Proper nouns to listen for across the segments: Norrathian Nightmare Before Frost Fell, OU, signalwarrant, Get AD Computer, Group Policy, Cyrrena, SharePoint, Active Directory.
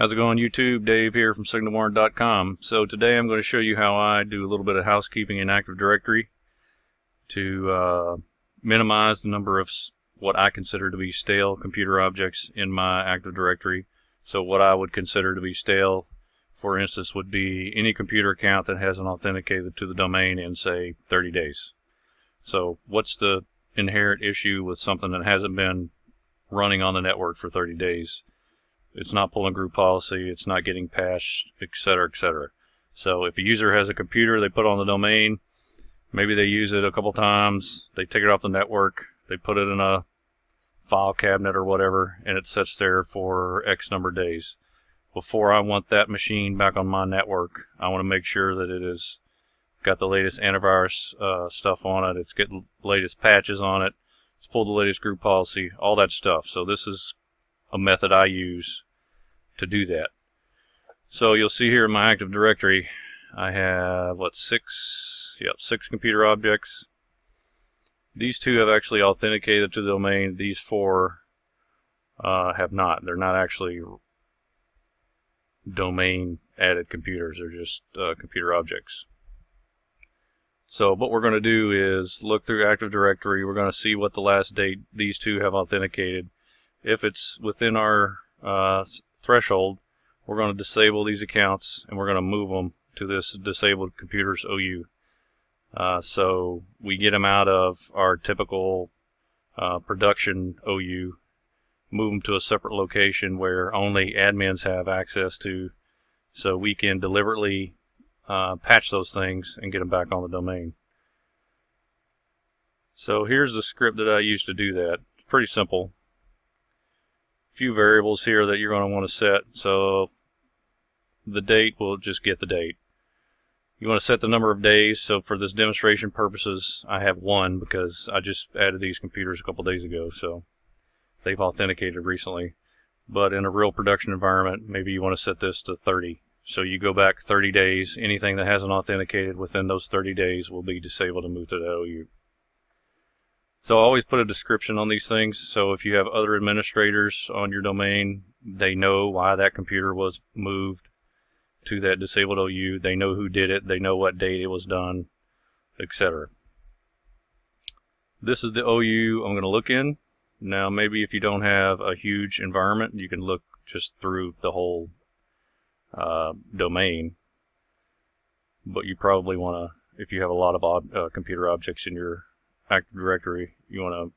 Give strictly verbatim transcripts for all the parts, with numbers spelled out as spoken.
How's it going, YouTube? Dave here from Signal Warrant dot com. So today I'm going to show you how I do a little bit of housekeeping in Active Directory to uh, minimize the number of what I consider to be stale computer objects in my Active Directory. So what I would consider to be stale, for instance, would be any computer account that hasn't authenticated to the domain in, say, thirty days. So what's the inherent issue with something that hasn't been running on the network for thirty days? It's not pulling group policy, it's not getting patched, et cetera, et cetera. So if a user has a computer they put on the domain, maybe they use it a couple times, they take it off the network, they put it in a file cabinet or whatever, and it sits there for X number of days. Before I want that machine back on my network, I want to make sure that it is got the latest antivirus uh, stuff on it, it's getting latest patches on it, it's pulled the latest group policy, all that stuff. So this is a method I use to do that. So you'll see here in my Active Directory I have what six yep six computer objects. These two have actually authenticated to the domain, these four uh, have not. They're not actually domain added computers, they're just uh, computer objects. So what we're going to do is look through Active Directory, we're going to see what the last date these two have authenticated. If it's within our uh, threshold, we're going to disable these accounts and we're going to move them to this disabled computers O U. Uh, so we get them out of our typical uh, production O U, move them to a separate location where only admins have access to, so we can deliberately uh, patch those things and get them back on the domain. So here's the script that I use to do that. It's pretty simple. Few variables here that you're going to want to set. So the date, will just get the date. You want to set the number of days. So for this demonstration purposes, I have one because I just added these computers a couple days ago, so they've authenticated recently. But in a real production environment, maybe you want to set this to thirty. So you go back thirty days. Anything that hasn't authenticated within those thirty days will be disabled and moved to the O U. So I always put a description on these things, so if you have other administrators on your domain, they know why that computer was moved to that disabled O U, they know who did it, they know what date it was done, et cetera. This is the O U I'm going to look in. Now maybe if you don't have a huge environment, you can look just through the whole uh, domain, but you probably want to, if you have a lot of ob uh, computer objects in your Active Directory, you want to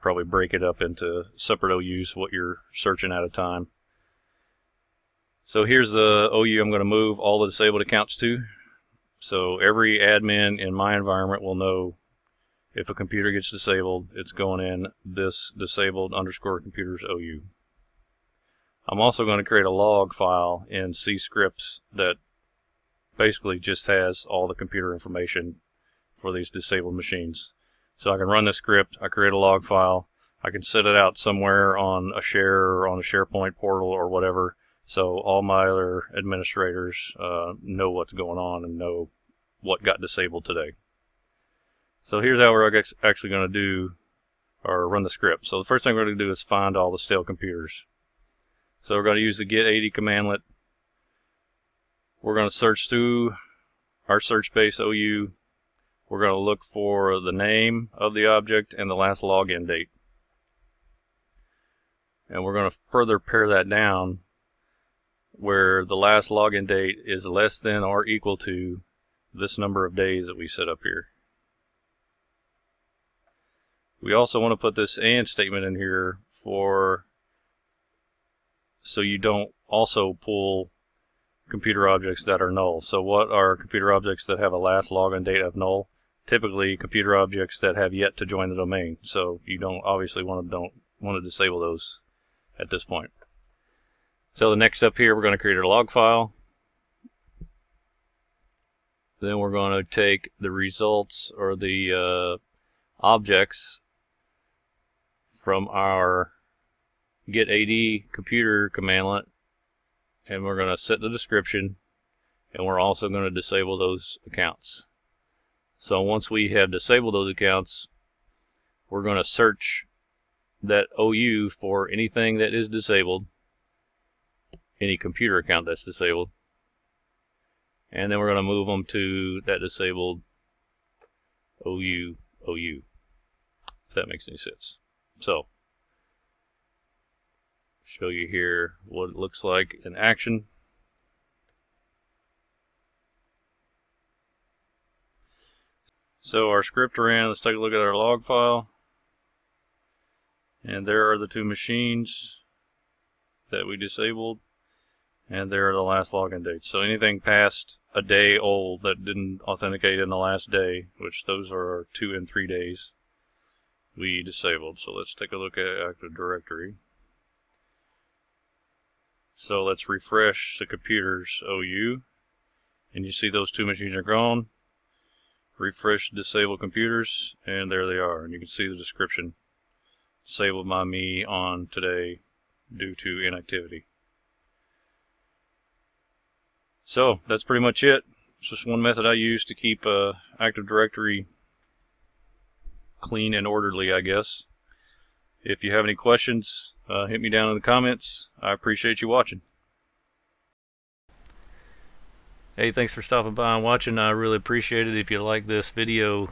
probably break it up into separate O Us, what you're searching at a time. So here's the O U I'm going to move all the disabled accounts to. So every admin in my environment will know if a computer gets disabled, it's going in this disabled underscore computers O U. I'm also going to create a log file in C scripts that basically just has all the computer information for these disabled machines. So I can run this script, I create a log file, I can set it out somewhere on a share or on a SharePoint portal or whatever, so all my other administrators uh, know what's going on and know what got disabled today. So here's how we're actually going to do or run the script. So the first thing we're going to do is find all the stale computers. So we're going to use the Get A D commandlet. We're going to search through our search space O U. We're going to look for the name of the object and the last login date. And we're going to further pare that down where the last login date is less than or equal to this number of days that we set up here. We also want to put this AND statement in here for so you don't also pull computer objects that are null. So what are computer objects that have a last login date of null? Typically computer objects that have yet to join the domain, so you don't obviously want to don't want to disable those at this point. So the next step here, we're going to create a log file. Then we're going to take the results or the uh, objects from our Get A D Computer commandlet, and we're going to set the description, and we're also going to disable those accounts. So once we have disabled those accounts, we're going to search that O U for anything that is disabled, any computer account that's disabled. And then we're going to move them to that disabled O U O U, if that makes any sense. So, show you here what it looks like in action. So our script ran. Let's take a look at our log file. And there are the two machines that we disabled. And there are the last login dates. So anything past a day old that didn't authenticate in the last day, which those are our two and three days, we disabled. So let's take a look at Active Directory. So let's refresh the computer's O U. And you see those two machines are gone. Refresh disable computers, and there they are. And you can see the description. Disabled by me on today due to inactivity. So that's pretty much it. It's just one method I use to keep uh, Active Directory clean and orderly, I guess. If you have any questions, uh, hit me down in the comments. I appreciate you watching. Hey, thanks for stopping by and watching. I really appreciate it. If you like this video,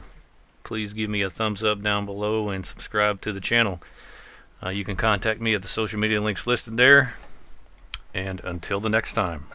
please give me a thumbs up down below and subscribe to the channel. Uh, you can contact me at the social media links listed there. And until the next time.